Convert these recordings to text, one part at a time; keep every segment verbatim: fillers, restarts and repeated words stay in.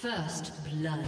First blood.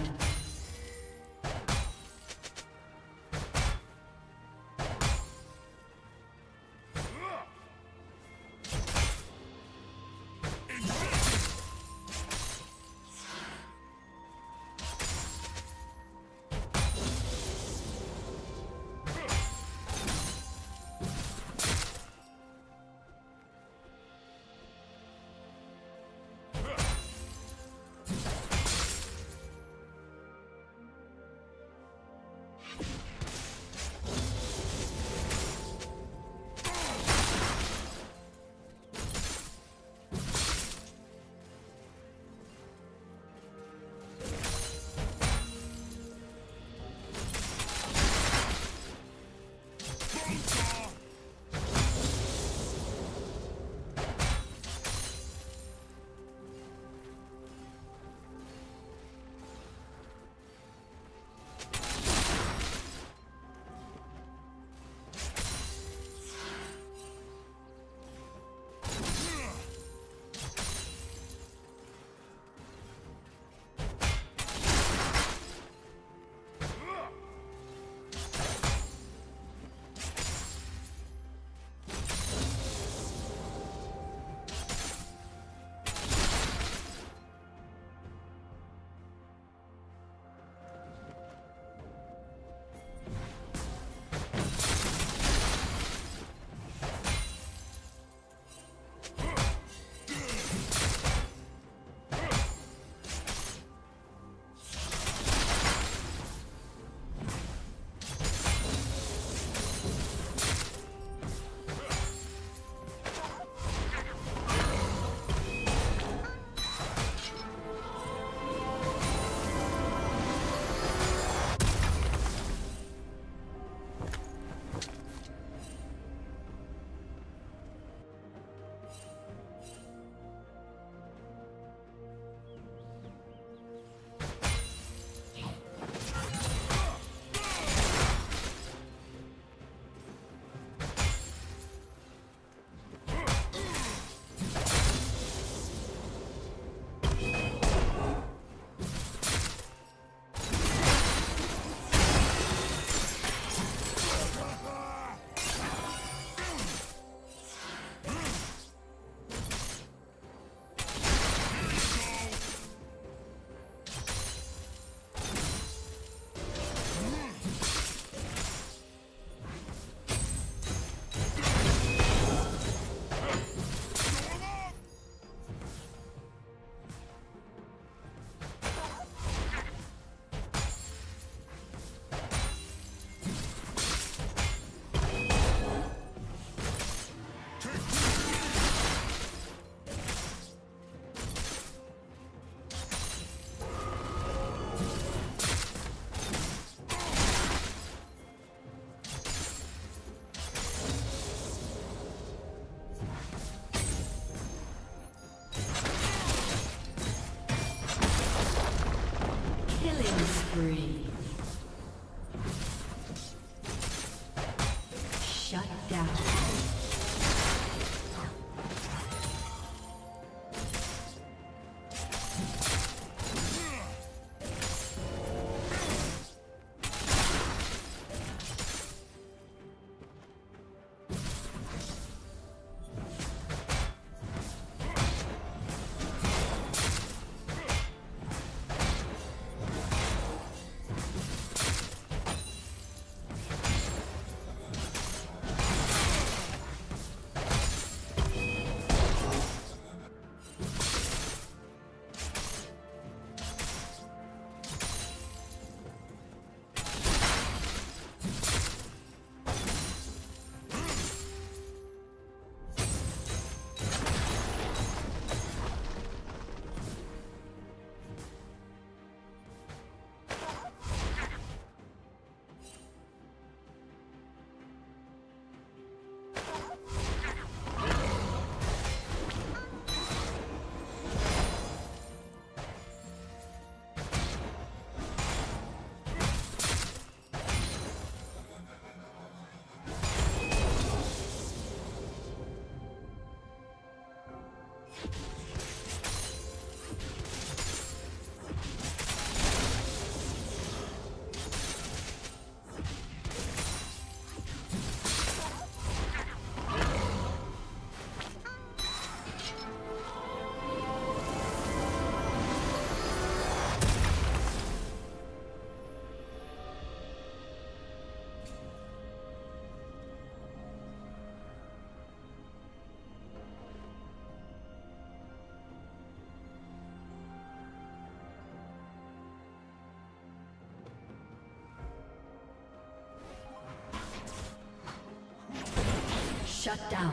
Shut down.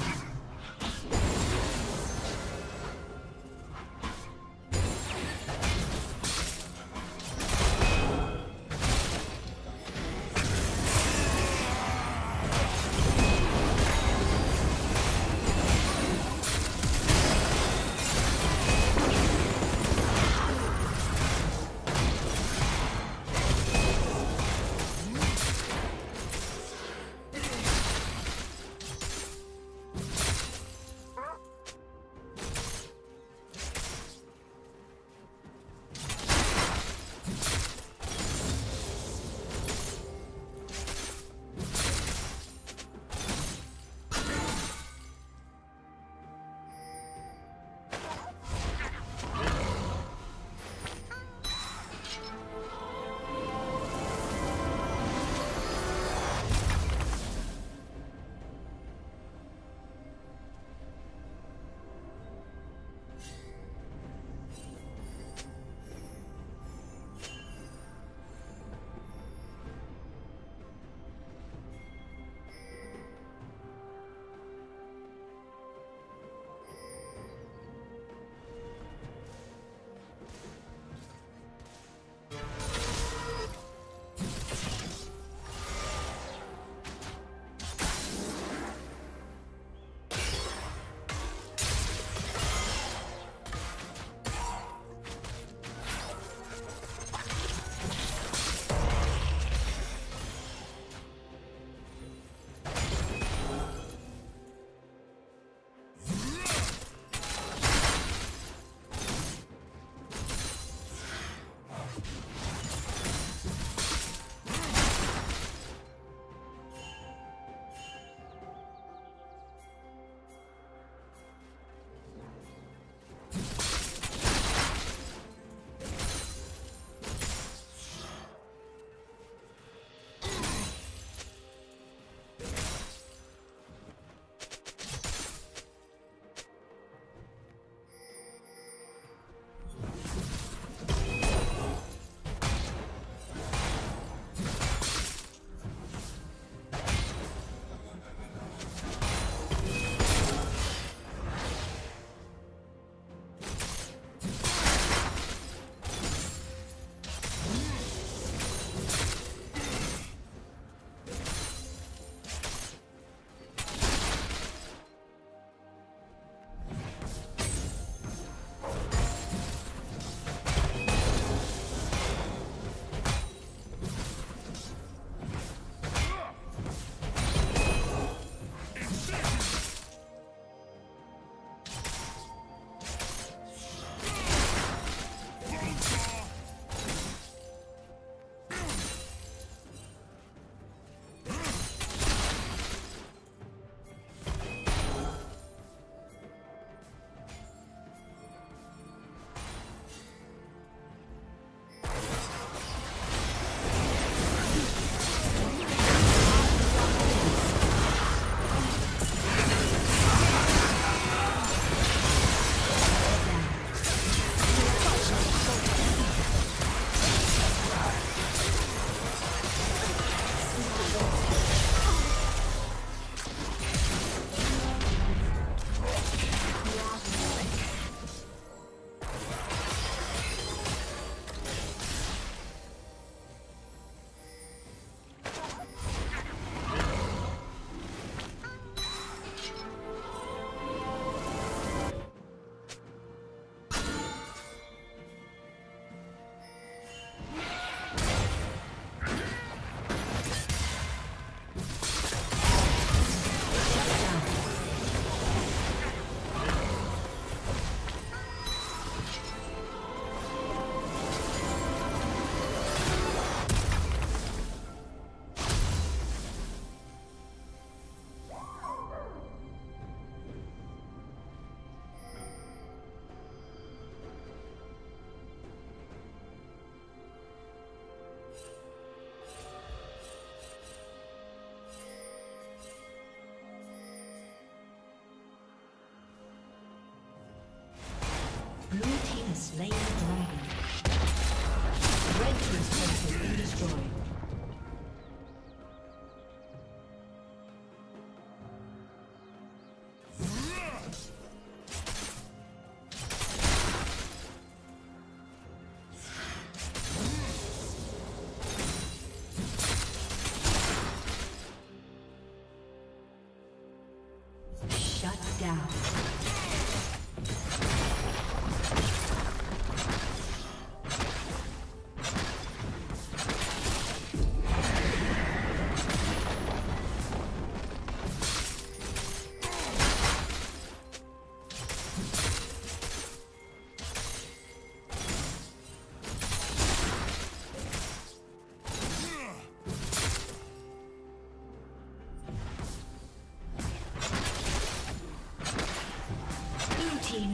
down.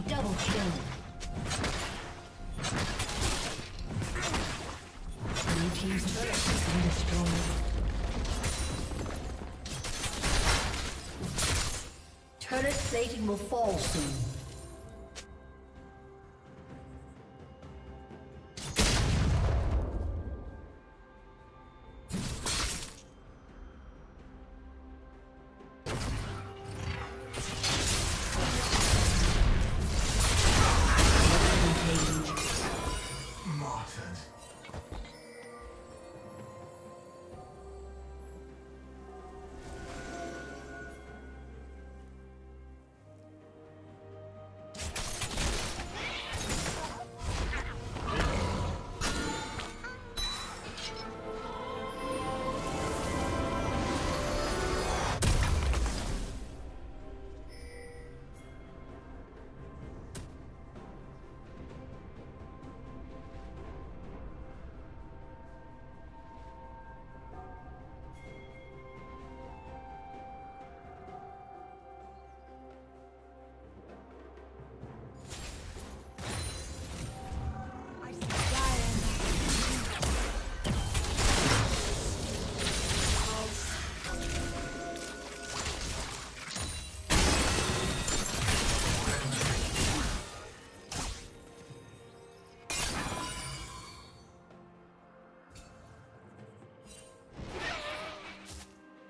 Double kill. Blue team's turret has been destroyed. Turret plating will fall soon.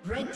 Red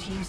Team's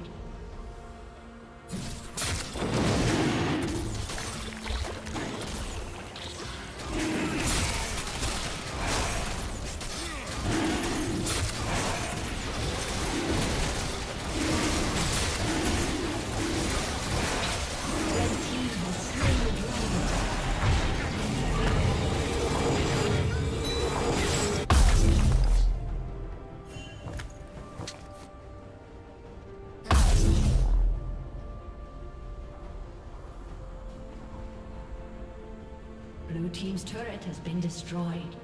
Red team has Blue team's turret has been destroyed.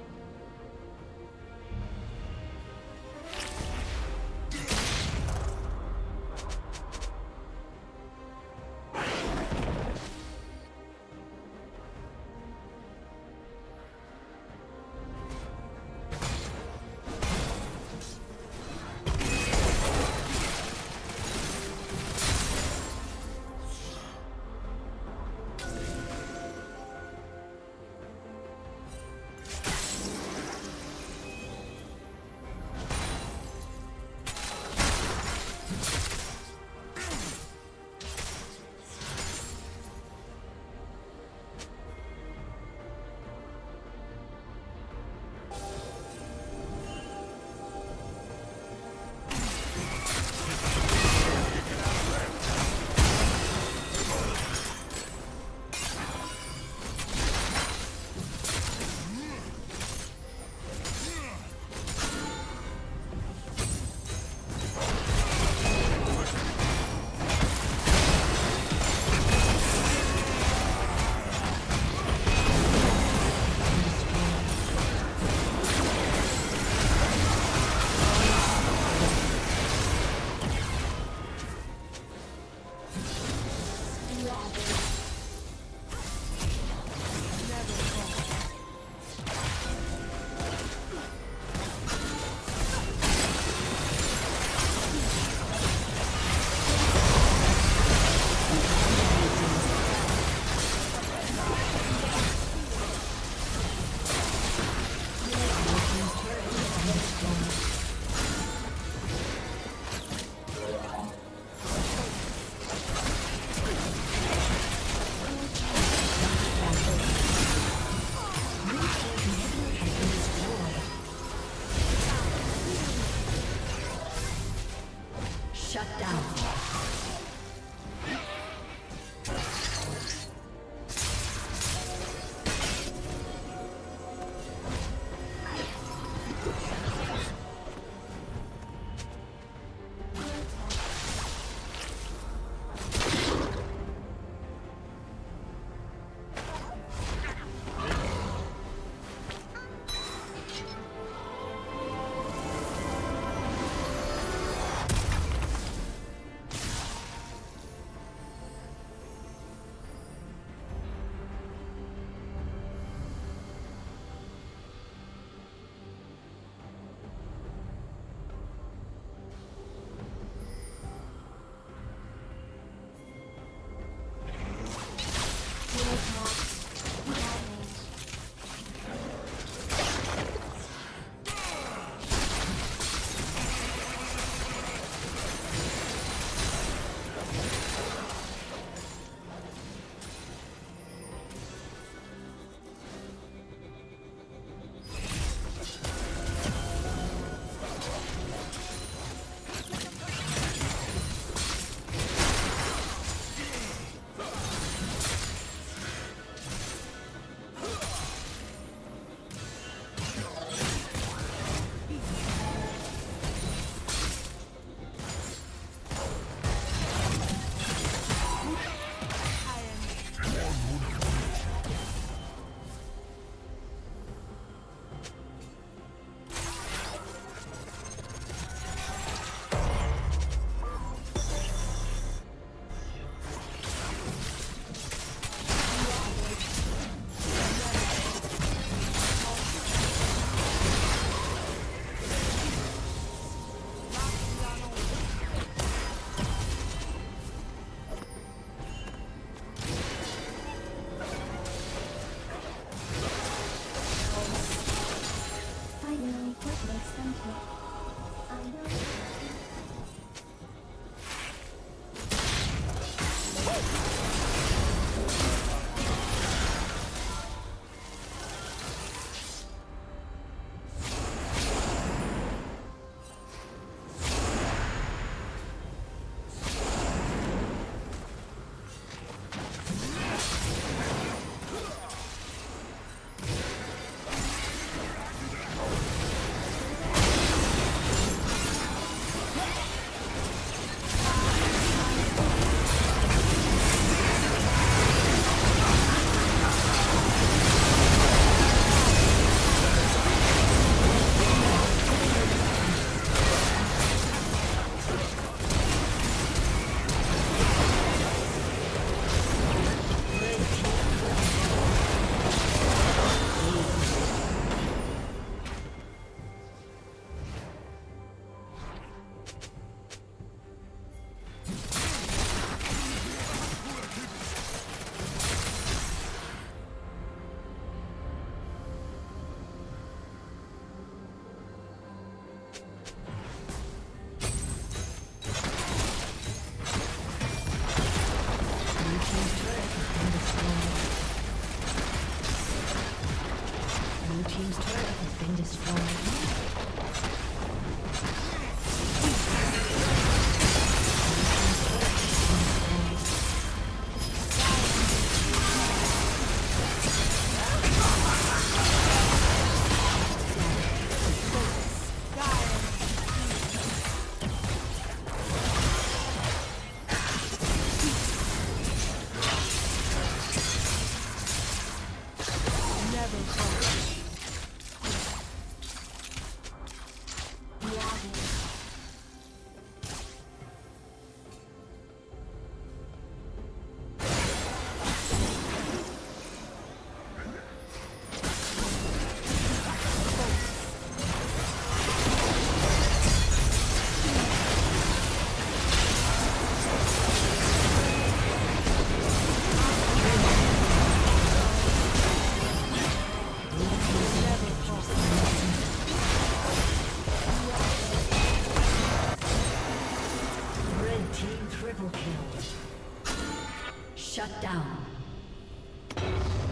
Blue team's turret has been destroyed. Shut down.